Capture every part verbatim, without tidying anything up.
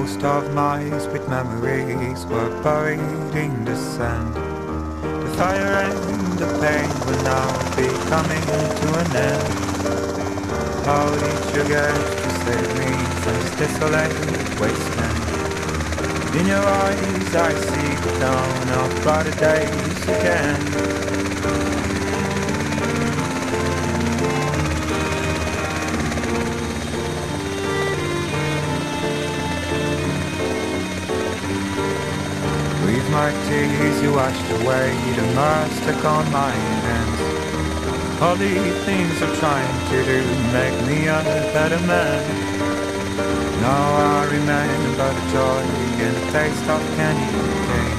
Most of my sweet memories were buried in the sand. The fire and the pain will now be coming to an end. How did you get to save me from this desolate wasteland? In your eyes I see the dawn of brighter days again. With my tears you washed away the mud stuck on my hands. All the things I'm trying to do make me a better man. Now I remember the joy and the taste of candy cane,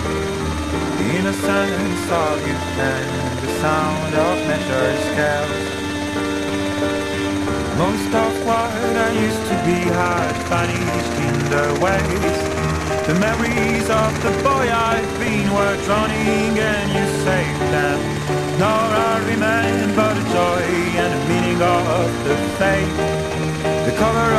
the innocence of youth and the sound of measured scales. Most of what I used to be had vanished in the waves. The memories of the boy I've been were drowning and you saved them. Now I remember the joy and the meaning of the fate. The color